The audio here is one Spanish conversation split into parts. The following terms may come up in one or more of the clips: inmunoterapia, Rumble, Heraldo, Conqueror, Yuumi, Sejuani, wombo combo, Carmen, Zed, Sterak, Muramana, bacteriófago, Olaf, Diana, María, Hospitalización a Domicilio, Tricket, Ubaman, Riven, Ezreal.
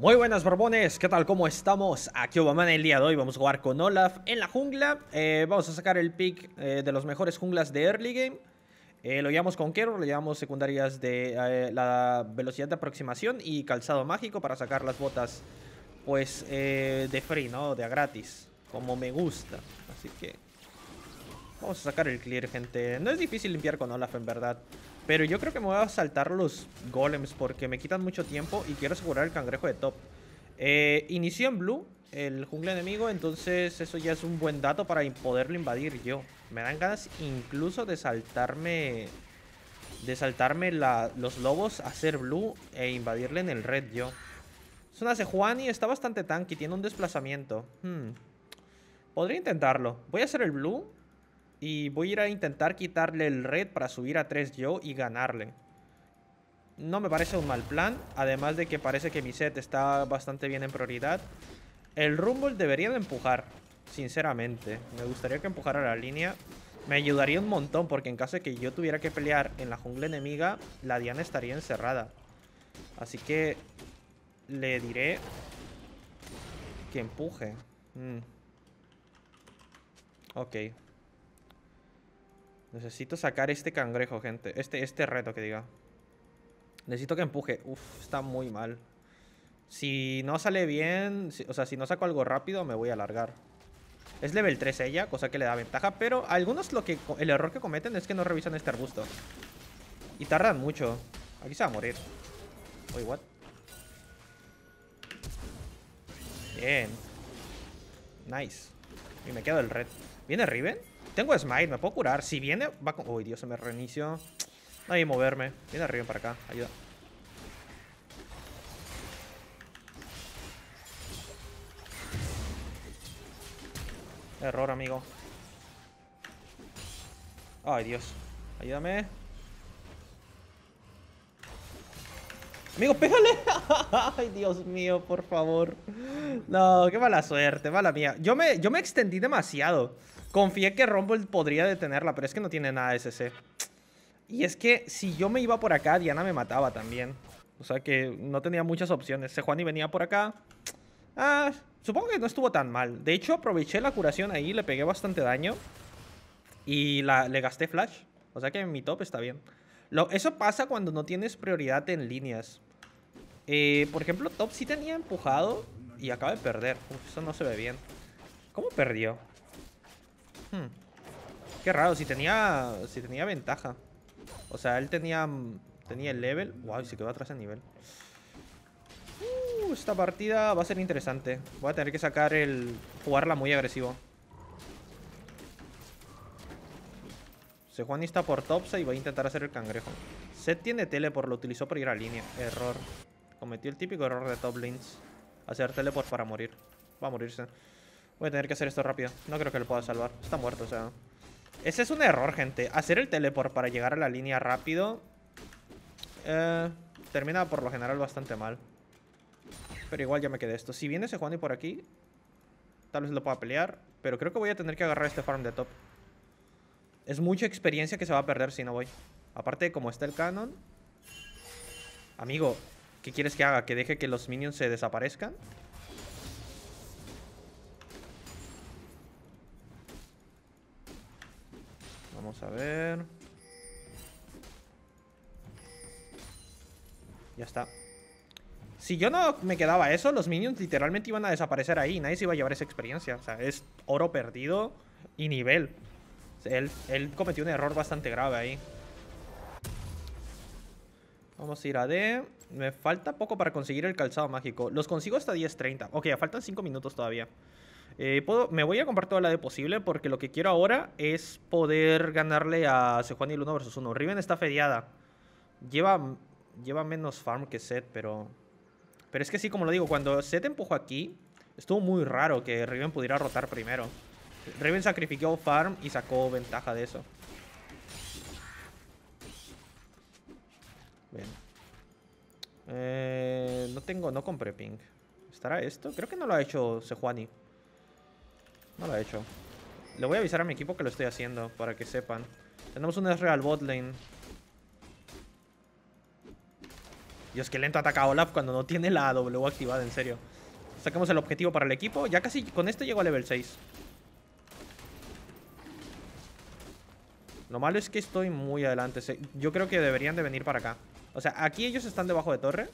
Muy buenas Borbones, ¿qué tal? ¿Cómo estamos? Aquí Ubaman. El día de hoy vamos a jugar con Olaf en la jungla. Vamos a sacar el pick de los mejores junglas de early game. Lo llevamos con Conqueror, lo llevamos secundarias de la velocidad de aproximación y calzado mágico para sacar las botas pues de free, ¿no? De a gratis, como me gusta. Así que vamos a sacar el clear, gente. No es difícil limpiar con Olaf, en verdad. Pero yo creo que me voy a saltar los golems porque me quitan mucho tiempo y quiero asegurar el cangrejo de top. Inició en blue el jungle enemigo, entonces eso ya es un buen dato para poderlo invadir yo. Me dan ganas incluso de saltarme los lobos, hacer blue e invadirle en el red yo. Es una Sejuani, está bastante tanky, tiene un desplazamiento. Podría intentarlo. Voy a hacer el blue y voy a ir a intentar quitarle el red para subir a 3 yo y ganarle. No me parece un mal plan. Además de que parece que mi set está bastante bien en prioridad. El Rumble debería de empujar, sinceramente. Me gustaría que empujara la línea. Me ayudaría un montón porque en caso de que yo tuviera que pelear en la jungla enemiga, la Diana estaría encerrada. Así que le diré que empuje. Ok. Necesito sacar este cangrejo, gente. Este reto que diga. Necesito que empuje. Uf, está muy mal. Si no sale bien, o sea, si no saco algo rápido, me voy a alargar. Es level 3 ella, cosa que le da ventaja. Pero algunos el error que cometen es que no revisan este arbusto. Y tardan mucho. Aquí se va a morir. Uy, what? Bien. Nice. Y me quedo el red. ¿Viene Riven? Tengo smite, me puedo curar. Si viene, va con... Uy, Dios, se me reinició. No hay que moverme. Viene arriba para acá. Ayuda. Error, amigo. Ay, Dios. Ayúdame. Amigo, pégale. Ay, Dios mío, por favor. No, qué mala suerte. Mala mía. Yo me extendí demasiado. Confié que Rumble podría detenerla, pero es que no tiene nada de SC. Y es que si yo me iba por acá, Diana me mataba también. O sea que no tenía muchas opciones. Sejuani venía por acá. Ah, supongo que no estuvo tan mal. De hecho, aproveché la curación ahí, le pegué bastante daño. Y le gasté flash. O sea que en mi top está bien. Eso pasa cuando no tienes prioridad en líneas. Por ejemplo, top sí tenía empujado y acaba de perder. Uf, eso no se ve bien. ¿Cómo perdió? Qué raro, si tenía ventaja. O sea, él tenía el level. Wow, se quedó atrás en nivel. Esta partida va a ser interesante. Voy a tener que sacar jugarla muy agresivo. Sejuani está por topsa y va a intentar hacer el cangrejo. Zed tiene teleport, lo utilizó para ir a línea. Error. Cometió el típico error de top lanes. Hacer teleport para morir. Va a morirse. Voy a tener que hacer esto rápido. No creo que lo pueda salvar. Está muerto, o sea. Ese es un error, gente. Hacer el teleport para llegar a la línea rápido. Termina por lo general bastante mal. Pero igual ya me quedé esto. Si viene ese Sejuani por aquí, tal vez lo pueda pelear. Pero creo que voy a tener que agarrar este farm de top. Es mucha experiencia que se va a perder si no voy. Aparte de como está el canon. Amigo, ¿qué quieres que haga? ¿Que deje que los minions se desaparezcan? Vamos a ver. Ya está. Si yo no me quedaba eso, los minions literalmente iban a desaparecer ahí. Nadie se iba a llevar esa experiencia. O sea, es oro perdido y nivel. Él cometió un error bastante grave ahí. Vamos a ir a D. Me falta poco para conseguir el calzado mágico. Los consigo hasta 10:30. Ok, faltan 5 minutos todavía. Me voy a comprar toda la de posible porque lo que quiero ahora es poder ganarle a Sejuani el 1 vs 1. Riven está fedeada. Lleva menos farm que Zed, pero es que sí, como lo digo, cuando Zed empujó aquí, estuvo muy raro que Riven pudiera rotar primero. Riven sacrificó farm y sacó ventaja de eso. Bien. No compré ping. ¿Estará esto? Creo que no lo ha hecho Sejuani. No lo he hecho. Le voy a avisar a mi equipo que lo estoy haciendo para que sepan. Tenemos un Ezreal botlane. Dios, qué lento ataca Olaf cuando no tiene la W activada, en serio. Sacamos el objetivo para el equipo. Ya casi con este llego a level 6. Lo malo es que estoy muy adelante. Yo creo que deberían de venir para acá. O sea, aquí ellos están debajo de torre.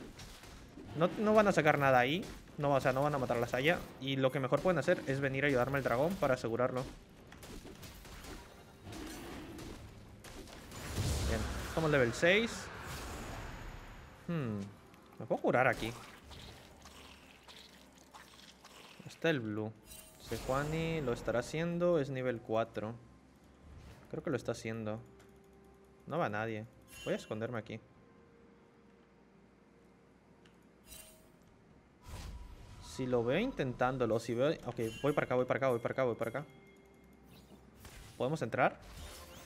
No van a sacar nada ahí. No, o sea, no van a matar a la Saya. Y lo que mejor pueden hacer es venir a ayudarme al dragón para asegurarlo. Bien, estamos level 6. Me puedo curar aquí. Está el blue. Sejuani lo estará haciendo. Es nivel 4. Creo que lo está haciendo. No va nadie. Voy a esconderme aquí. Si lo veo intentándolo, si veo... Ok, voy para acá, voy para acá, voy para acá, voy para acá. ¿Podemos entrar?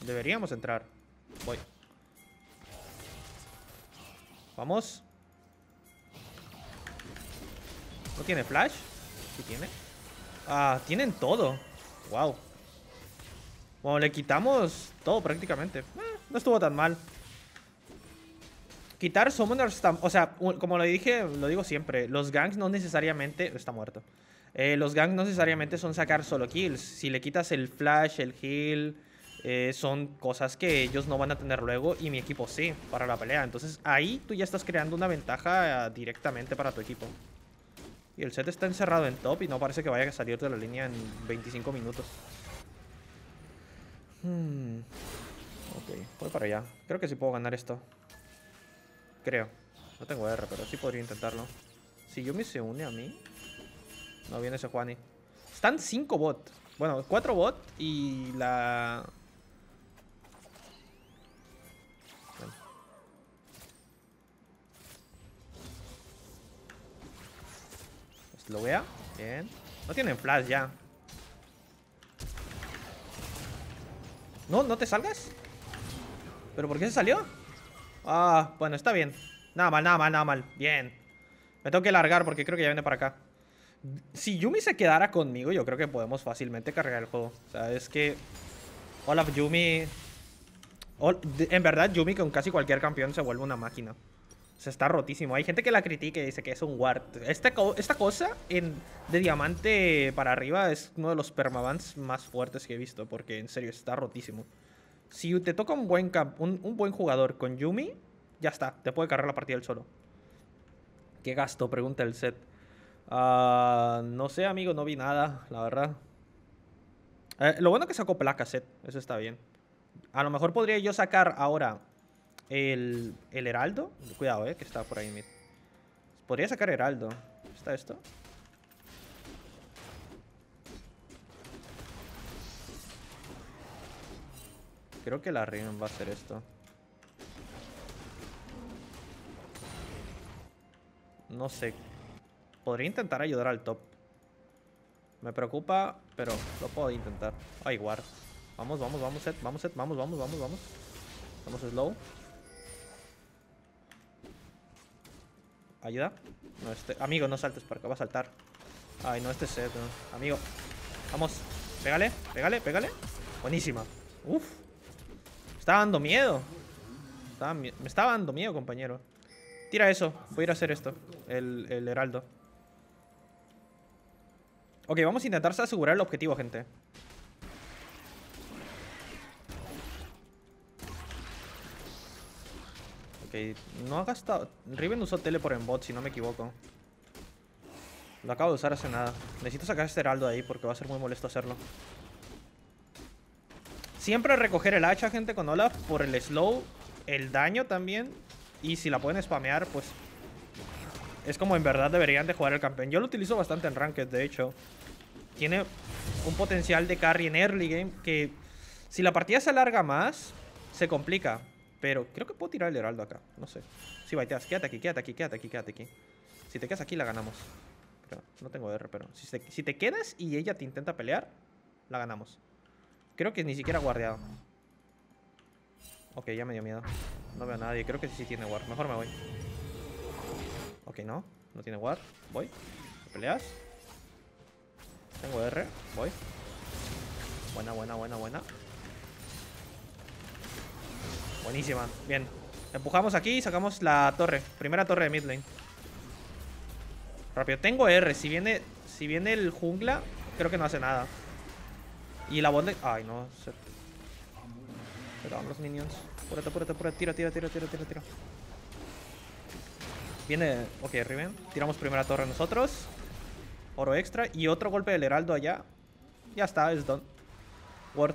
Deberíamos entrar. Voy. Vamos. ¿No tiene flash? Sí tiene. Ah, tienen todo. Wow. Bueno, le quitamos todo prácticamente. No estuvo tan mal. Quitar summoners, o sea, como lo dije, lo digo siempre, los ganks no necesariamente... Está muerto. Los ganks no necesariamente son sacar solo kills. Si le quitas el flash, el heal, son cosas que ellos no van a tener luego y mi equipo sí, para la pelea. Entonces ahí tú ya estás creando una ventaja directamente para tu equipo. Y el set está encerrado en top y no parece que vaya a salir de la línea en 25 minutos. Ok, voy para allá. Creo que sí puedo ganar esto. Creo. No tengo R, pero sí podría intentarlo. Si Yuumi se une a mí... No viene ese Sejuani. Están 5 bots. Bueno, 4 bots y la... Bueno. Lo vea. Bien. No tienen flash ya. No, no te salgas. ¿Pero por qué se salió? Ah, bueno, está bien. Nada mal, nada mal, nada mal. Bien. Me tengo que largar porque creo que ya viene para acá. Si Yuumi se quedara conmigo, yo creo que podemos fácilmente cargar el juego. O sea, es que... Olaf, Yuumi... En verdad, Yuumi con casi cualquier campeón se vuelve una máquina. O sea, está rotísimo. Hay gente que la critica y dice que es un ward. Esta cosa de diamante para arriba es uno de los permabans más fuertes que he visto. Porque, en serio, está rotísimo. Si te toca un buen jugador con Yuumi, ya está. Te puede cargar la partida él solo. ¿Qué gasto? Pregunta el set. No sé, amigo. No vi nada, la verdad. Lo bueno que sacó placa, set. Eso está bien. A lo mejor podría yo sacar ahora el Heraldo. Cuidado, que está por ahí. Podría sacar Heraldo. ¿Está esto? Creo que la Riven va a hacer esto. No sé. Podría intentar ayudar al top. Me preocupa, pero lo puedo intentar. Ay, guard. Vamos, vamos, vamos, set. Vamos, set. Vamos, vamos, vamos, vamos. Vamos, slow. Ayuda. No, amigo, no saltes para acá. Va a saltar. Ay, no, este set. No. Amigo. Vamos. Pégale, pégale, pégale. Buenísima. Uf. Estaba dando miedo. Me estaba dando miedo, compañero. Tira eso. Voy a ir a hacer esto. El heraldo. Ok, vamos a intentar asegurar el objetivo, gente. Ok, no ha gastado... Riven usó teleport en bot, si no me equivoco. Lo acabo de usar hace nada. Necesito sacar este heraldo de ahí porque va a ser muy molesto hacerlo. Siempre recoger el hacha, gente, con Olaf por el slow, el daño también. Y si la pueden spamear, pues... Es como en verdad deberían de jugar el campeón. Yo lo utilizo bastante en Ranked, de hecho. Tiene un potencial de carry en early game que... Si la partida se alarga más, se complica. Pero creo que puedo tirar el heraldo acá. No sé. Sí, baiteas. Quédate aquí, quédate aquí, quédate aquí, quédate aquí. Si te quedas aquí, la ganamos. Pero no tengo R, pero... Si te quedas y ella te intenta pelear, la ganamos. Creo que ni siquiera guardeado. Ok, ya me dio miedo. No veo a nadie. Creo que sí tiene guard. Mejor me voy. Ok, no. No tiene guard. Voy. ¿Peleas? Tengo R. Voy. Buena, buena, buena, buena. Buenísima. Bien. Empujamos aquí y sacamos la torre. Primera torre de midlane. Rápido. Tengo R. Si viene el jungla, creo que no hace nada. Y la bonde... Ay, no. Se acaban los minions. Apúrate, apúrate, apúrate. Tira. Viene... Ok, Riven. Tiramos primera torre nosotros. Oro extra. Y otro golpe del heraldo allá. Ya está, es done. Worth.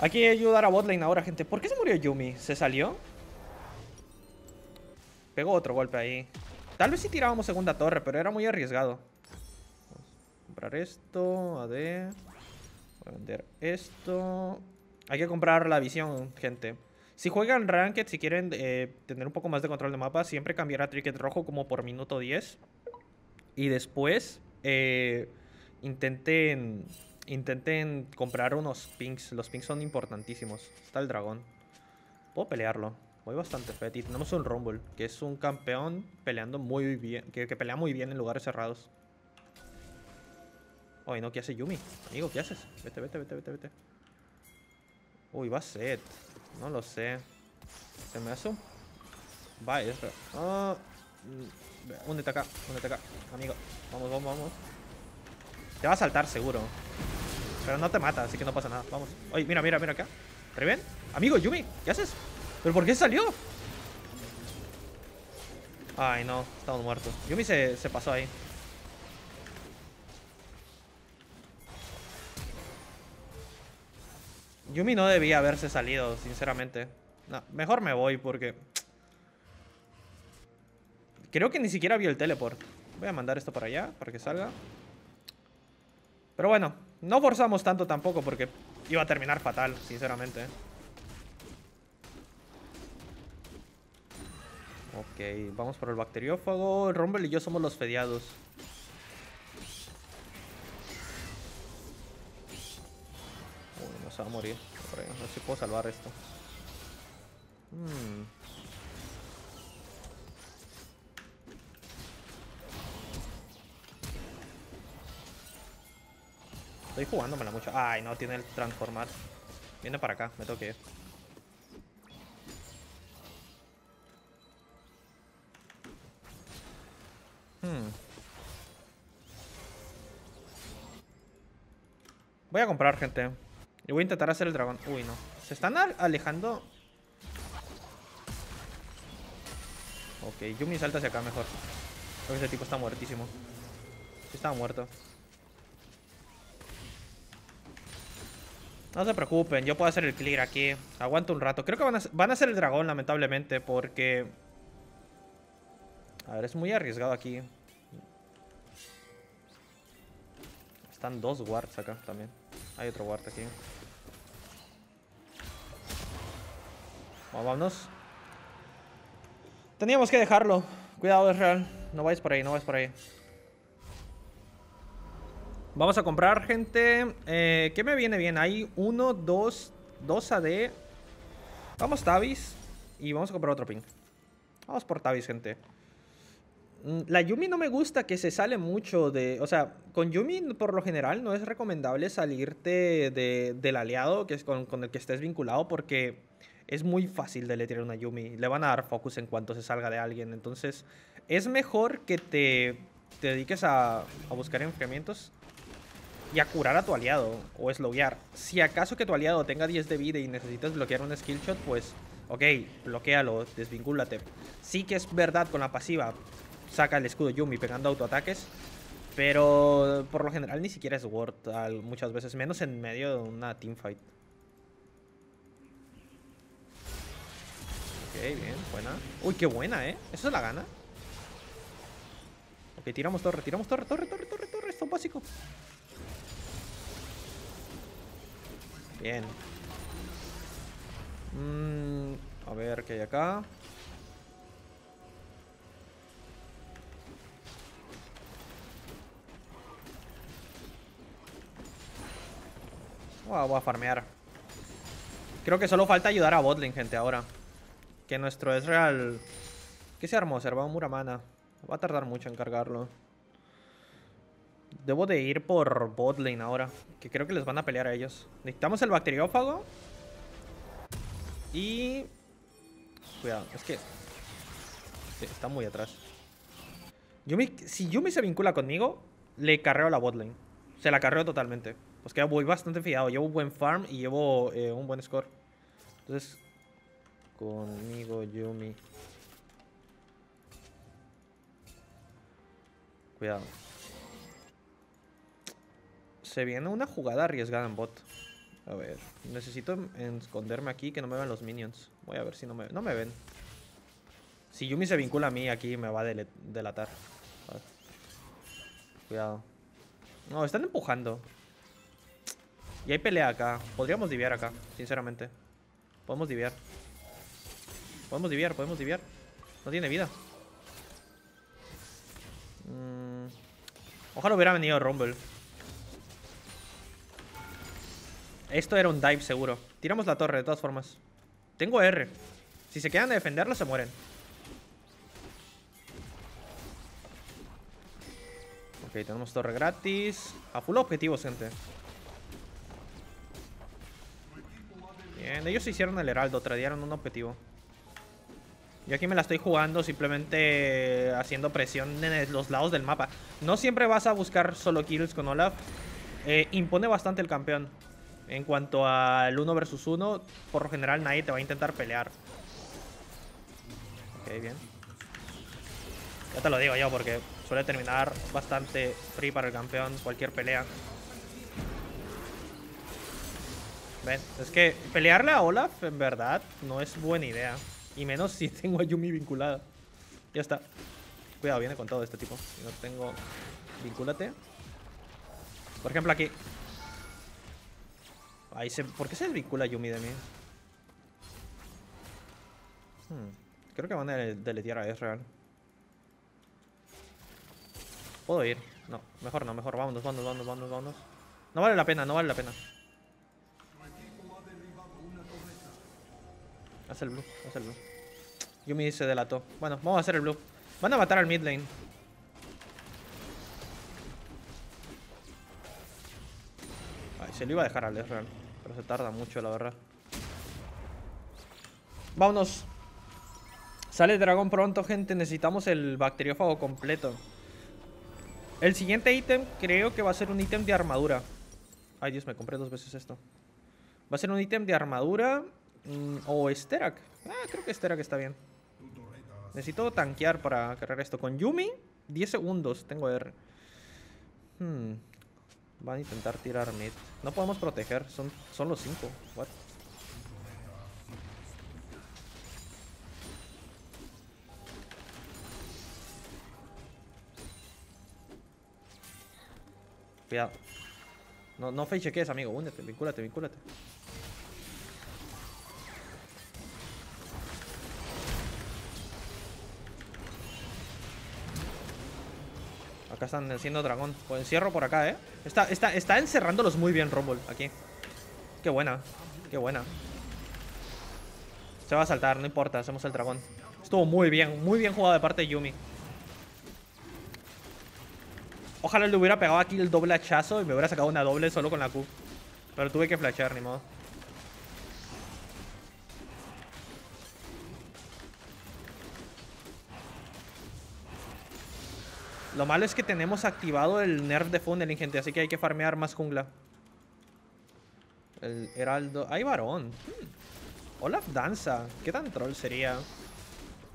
Hay que ayudar a botlane ahora, gente. ¿Por qué se murió Yuumi? ¿Se salió? Pegó otro golpe ahí. Tal vez sí tirábamos segunda torre, pero era muy arriesgado. Vamos a comprar esto. AD. Voy a vender esto. Hay que comprar la visión, gente. Si juegan Ranked, si quieren tener un poco más de control de mapa, siempre cambiar a Tricket rojo como por minuto 10. Y después intenten comprar unos pings. Los pings son importantísimos. Está el dragón. Puedo pelearlo. Voy bastante fet. Y tenemos un Rumble, que es un campeón peleando muy bien. Que pelea muy bien en lugares cerrados. Ay, no, ¿qué hace Yuumi? Amigo, ¿qué haces? Vete. Uy, va Zed. No lo sé. Se me hace un... Va Ezreal. Oh. Únete acá, amigo. Vamos. Te va a saltar seguro. Pero no te mata, así que no pasa nada. Vamos. Oye, mira acá. ¿Riven? Amigo, Yuumi, ¿qué haces? ¿Pero por qué salió? Ay, no. Estamos muertos. Yuumi se pasó ahí. Yuumi no debía haberse salido, sinceramente. No, mejor me voy porque... Creo que ni siquiera vio el teleport. Voy a mandar esto para allá, para que salga. Pero bueno, no forzamos tanto tampoco porque iba a terminar fatal, sinceramente. Ok, vamos por el bacteriófago. El Rumble y yo somos los fedeados. Uy, no se va a morir. Por ahí. No sé si puedo salvar esto. Estoy jugándomela mucho. Ay, no, tiene el transformar. Viene para acá, me tengo que ir. Voy a comprar, gente. Y voy a intentar hacer el dragón. Uy, no. Se están alejando. Ok, Yuumi salta hacia acá mejor. Creo que ese tipo está muertísimo. Sí, estaba muerto. No se preocupen, yo puedo hacer el clear aquí. Aguanto un rato. Creo que van a hacer el dragón, lamentablemente, porque... A ver, es muy arriesgado aquí. Están dos wards acá también. Hay otro ward aquí. Bueno, vámonos. Teníamos que dejarlo. Cuidado, es real. No vayas por ahí, no vayas por ahí. Vamos a comprar, gente. ¿Qué me viene bien? Hay 1, 2 AD. Vamos Tavis. Y vamos a comprar otro ping. Vamos por Tavis, gente. La Yuumi no me gusta que se sale mucho de... O sea, con Yuumi por lo general no es recomendable salirte del aliado que es con el que estés vinculado. Porque es muy fácil de le tirar una Yuumi. Le van a dar focus en cuanto se salga de alguien. Entonces es mejor que te dediques a buscar enfriamientos y a curar a tu aliado o sloguear. Si acaso que tu aliado tenga 10 de vida y necesitas bloquear un skill shot, pues ok, bloquealo, desvincúlate. Sí que es verdad con la pasiva. Saca el escudo Yuumi pegando autoataques. Pero por lo general ni siquiera es worth muchas veces. Menos en medio de una teamfight. Ok, bien, buena. Uy, qué buena, ¿eh? Eso es la gana. Ok, tiramos torre. Esto es básico. Bien. A ver qué hay acá. Voy a farmear. Creo que solo falta ayudar a botlane, gente, ahora. Que nuestro Ezreal... ¿Qué se armó? Se armó Muramana. Va a tardar mucho en cargarlo. Debo de ir por botlane ahora. Que creo que les van a pelear a ellos. Necesitamos el bacteriófago. Y... cuidado, es que... sí, está muy atrás. Si Yuumi se vincula conmigo, le carreo la botlane. Se la carreo totalmente. Pues que voy bastante fiado. Llevo un buen farm y llevo un buen score. Entonces... conmigo, Yuumi. Cuidado. Se viene una jugada arriesgada en bot. A ver, necesito esconderme aquí, que no me vean los minions. Voy a ver si no me ven. No me ven. Si Yuumi se vincula a mí, aquí me va a delatar. Vale. Cuidado. No, están empujando. Y hay pelea acá. Podríamos diviar acá, sinceramente. Podemos diviar. Podemos diviar, podemos diviar. No tiene vida. Ojalá hubiera venido Rumble. Esto era un dive seguro. Tiramos la torre de todas formas. Tengo R. Si se quedan a defenderlo se mueren. Ok, tenemos torre gratis. A full objetivos, gente. Bien, ellos se hicieron el heraldo. Tradearon un objetivo. Yo aquí me la estoy jugando simplemente haciendo presión en los lados del mapa. No siempre vas a buscar solo kills con Olaf. Impone bastante el campeón. En cuanto al 1 versus 1, por lo general nadie te va a intentar pelear. Ok, bien. Ya te lo digo yo porque suele terminar bastante free para el campeón cualquier pelea. ¿Ven? Es que pelearle a Olaf en verdad no es buena idea. Y menos si tengo a Yuumi vinculada. Ya está. Cuidado, viene con todo este tipo. Si no tengo... vincúlate. Por ejemplo, aquí. Ahí se... ¿por qué se desvincula Yuumi de mí? Creo que van a deletear a Ezreal. ¿Puedo ir? No, mejor no, mejor. Vámonos, vámonos, vámonos, vámonos, vámonos. No vale la pena, no vale la pena. Haz el blue, haz el blue. Yuumi se delató. Bueno, vamos a hacer el blue. Van a matar al mid lane. Ay, se lo iba a dejar al Ezreal, pero se tarda mucho, la verdad. Vámonos. Sale dragón pronto, gente. Necesitamos el bacteriófago completo. El siguiente ítem creo que va a ser un ítem de armadura. Ay, Dios, me compré 2 veces esto. Va a ser un ítem de armadura... o Sterak. Creo que Sterak está bien. Necesito tanquear para cargar esto. Con Yuumi, 10 segundos. Tengo R. Van a intentar tirar mid. No podemos proteger. Son los 5. What? Cuidado. No, no fakecheques, amigo. Únete, vincúlate, vincúlate. Acá están haciendo dragón. Pues encierro por acá, ¿eh? Está encerrándolos muy bien Rumble aquí. Qué buena. Qué buena. Se va a saltar, no importa. Hacemos el dragón. Estuvo muy bien. Muy bien jugado de parte de Yuumi. Ojalá le hubiera pegado aquí el doble hachazo y me hubiera sacado una doble solo con la Q. Pero tuve que flashear, ni modo. Lo malo es que tenemos activado el nerf de funneling, gente. Así que hay que farmear más jungla. El heraldo... ¡Ay, varón! Olaf danza. ¿Qué tan troll sería?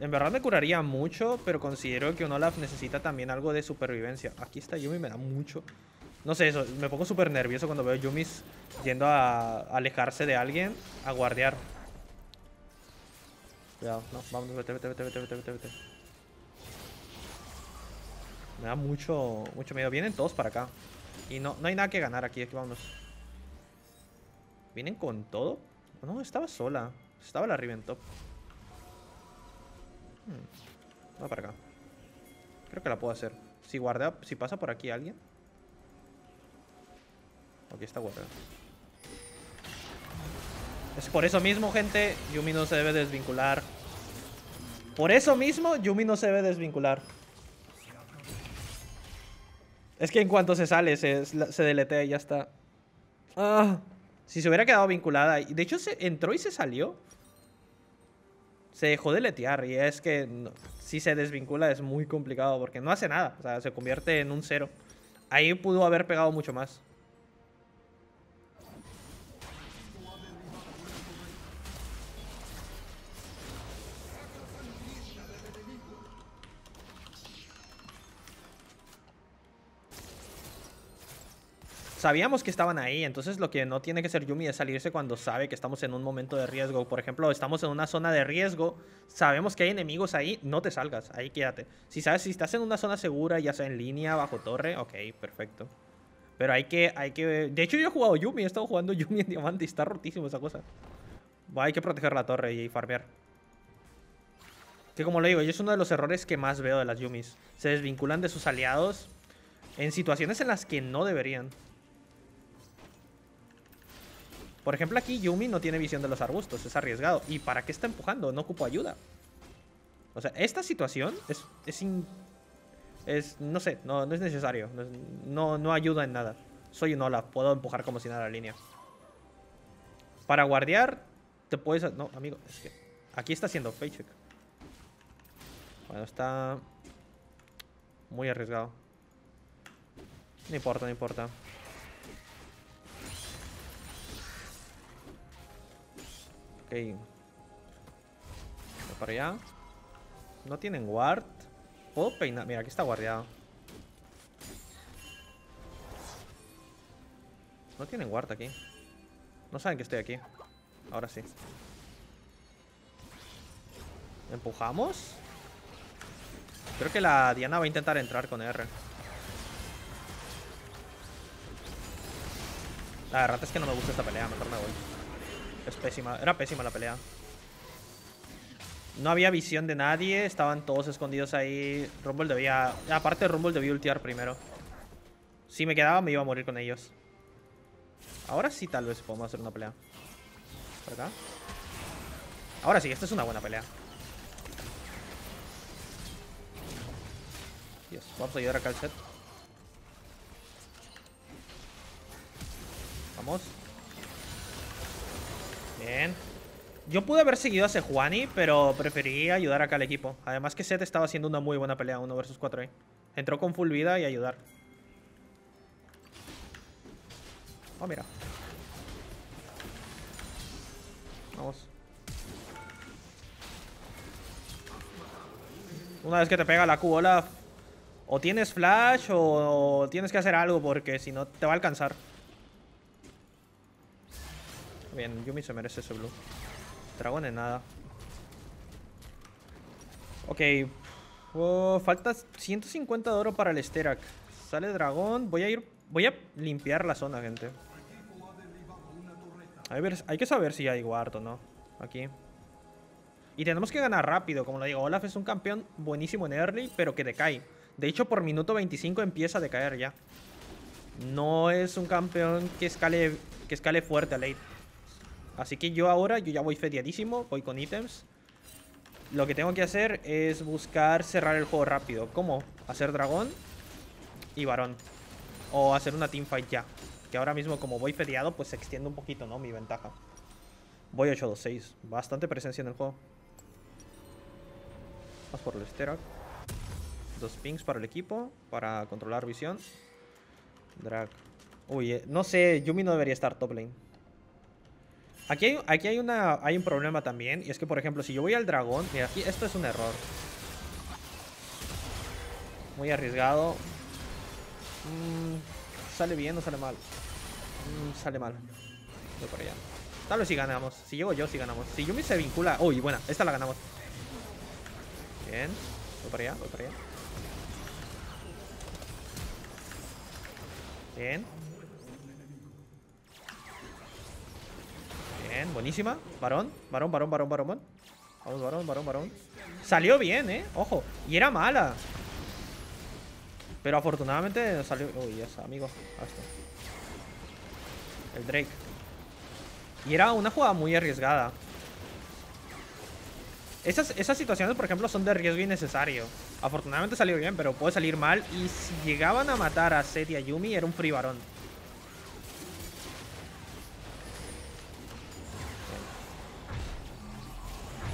En verdad me curaría mucho, pero considero que un Olaf necesita también algo de supervivencia. Aquí está Yuumi, me da mucho. No sé, eso. Me pongo súper nervioso cuando veo Yuumi yendo a alejarse de alguien a guardear. Cuidado. No, vamos, vete, vete, vete, vete, vete, vete, vete. Me da mucho miedo. Vienen todos para acá. Y no hay nada que ganar aquí. Aquí vamos. ¿Vienen con todo? No, estaba sola. Estaba la Riven top. Va para acá. Creo que la puedo hacer. Si guarda, si pasa por aquí alguien. Aquí está guardada. Es por eso mismo, gente. Yuumi no se debe desvincular. Por eso mismo, Yuumi no se debe desvincular. Es que en cuanto se sale, se deletea y ya está. Si se hubiera quedado vinculada. De hecho, se entró y se salió. Se dejó de letear y es que no, si se desvincula es muy complicado porque no hace nada. O sea, se convierte en un cero. Ahí pudo haber pegado mucho más. Sabíamos que estaban ahí, entonces lo que no tiene que ser Yuumi es salirse cuando sabe que estamos en un momento de riesgo. Por ejemplo, estamos en una zona de riesgo, sabemos que hay enemigos ahí, no te salgas, ahí quédate. Si sabes, si estás en una zona segura, ya sea en línea, bajo torre, ok, perfecto. Pero hay que... De hecho, yo he jugado Yuumi, he estado jugando Yuumi en diamante y está rotísimo esa cosa. Bueno, hay que proteger la torre y farmear. Que como le digo, es uno de los errores que más veo de las Yuumis. Se desvinculan de sus aliados en situaciones en las que no deberían. Por ejemplo, aquí Yuumi no tiene visión de los arbustos. Es arriesgado. ¿Y para qué está empujando? No ocupo ayuda. O sea, esta situación no sé, no es necesario. No ayuda en nada. Soy un Olaf. Puedo empujar como si nada la línea. Para guardiar, te puedes... No, amigo. Es que aquí está haciendo paycheck. Bueno, está... muy arriesgado. No importa, no importa. Ok. Voy para allá. No tienen guard. Puedo peinar. Mira, aquí está guardiado. No tienen guard aquí. No saben que estoy aquí. Ahora sí. ¿Empujamos? Creo que la Diana va a intentar entrar con R. La verdad es que no me gusta esta pelea. Mejor me voy. Es pésima, era pésima la pelea. No había visión de nadie. Estaban todos escondidos ahí. Rumble debía... Aparte, Rumble debía ultiar primero. Si me quedaba, me iba a morir con ellos. Ahora sí, tal vez podemos hacer una pelea. Por acá. Ahora sí, esta es una buena pelea. Dios, vamos a ayudar acá al set. Vamos. Bien. Yo pude haber seguido a Sejuani, pero preferí ayudar acá al equipo. Además que Zed estaba haciendo una muy buena pelea, 1 versus 4 ahí. Entró con full vida y ayudar. Oh, mira. Vamos. Una vez que te pega la Q, Olaf, o tienes flash o tienes que hacer algo porque si no te va a alcanzar. Bien, Yuumi se merece ese blue. Dragón en nada. Ok. Oh, falta 150 de oro para el Sterak. Sale dragón. Voy a limpiar la zona, gente. A ver, hay que saber si hay guard o no. Aquí. Y tenemos que ganar rápido. Como lo digo, Olaf es un campeón buenísimo en early, pero que decae. De hecho, por minuto 25 empieza a decaer ya. No es un campeón que escale fuerte a late. Así que yo ya voy fediadísimo, voy con ítems. Lo que tengo que hacer es buscar cerrar el juego rápido. ¿Cómo? Hacer dragón y varón. O hacer una teamfight ya. Que ahora mismo como voy fediado, pues se extiende un poquito, ¿no? Mi ventaja. Voy 8-2-6. Bastante presencia en el juego. Vamos por el Sterak. 2 pings para el equipo, para controlar visión. Drag. Uy, no sé, Yuumi no debería estar top lane. Aquí hay un problema también. Y es que, por ejemplo, si yo voy al dragón... Mira, aquí esto es un error. Muy arriesgado. ¿Sale bien o sale mal? Sale mal. Voy por allá. Tal vez si ganamos. Si llego yo, si ganamos. Si Yuumi se vincula... Uy, buena. Esta la ganamos. Bien. Voy por allá, voy por allá. Bien. Bien, buenísima. Varón, varón, varón, varón, varón. Vamos, varón, varón, varón. Salió bien, ojo. Y era mala. Pero afortunadamente salió... Uy, esa, amigo. Hasta. El Drake. Y era una jugada muy arriesgada. Esas situaciones, por ejemplo, son de riesgo innecesario. Afortunadamente salió bien, pero puede salir mal. Y si llegaban a matar a Zed y a Yuumi, era un free varón.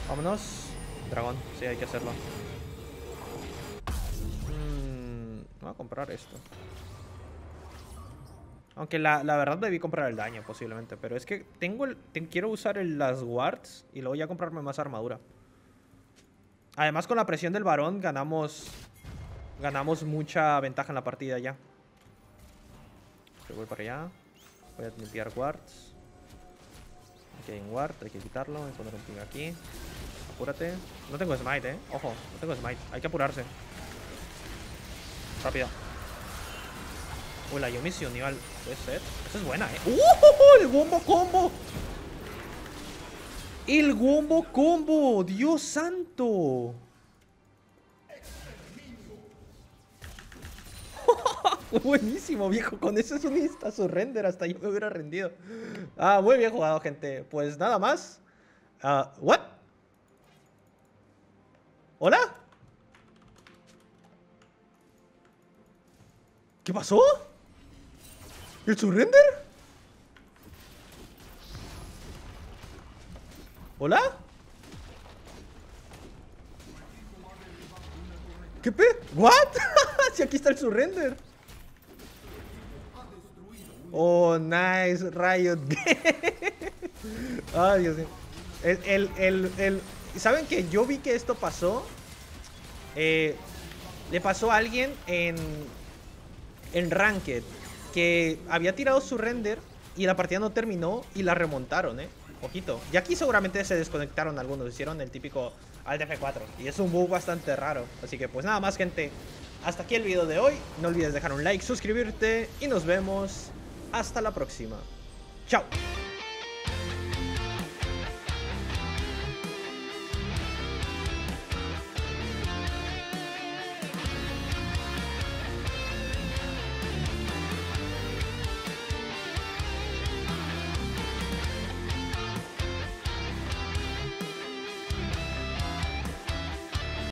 Vámonos. dragón. Sí, hay que hacerlo. Voy a comprar esto. Aunque la verdad debí comprar el daño posiblemente. Pero es que tengo quiero usar las wards y luego ya comprarme más armadura. Además con la presión del varón ganamos mucha ventaja en la partida ya. Pero voy para allá. Voy a limpiar wards. Aquí hay un ward, hay que quitarlo. Voy a poner un ping aquí. Apúrate. No tengo smite, ojo, no tengo smite. Hay que apurarse. Rápido. Uy, la Yuumi se unió al set. Esa es buena, ¡El wombo combo! ¡El wombo combo! ¡Dios santo! Buenísimo, viejo. Con eso es un insta surrender. Hasta yo me hubiera rendido. Ah, muy bien jugado, gente. Pues nada más. ¿What? ¿Hola? ¿Qué pasó? ¿El surrender? ¿Hola? ¿Qué pe? ¿What? Si aquí está el surrender. Oh, nice, Riot Game. Ay, Dios mío. ¿Saben qué? Yo vi que esto pasó. Le pasó a alguien en Ranked, que había tirado su render y la partida no terminó y la remontaron, ojito. Y aquí seguramente se desconectaron algunos, hicieron el típico Alt F4 y es un bug bastante raro. Así que pues nada más, gente, hasta aquí el video de hoy. No olvides dejar un like, suscribirte y nos vemos hasta la próxima. Chao.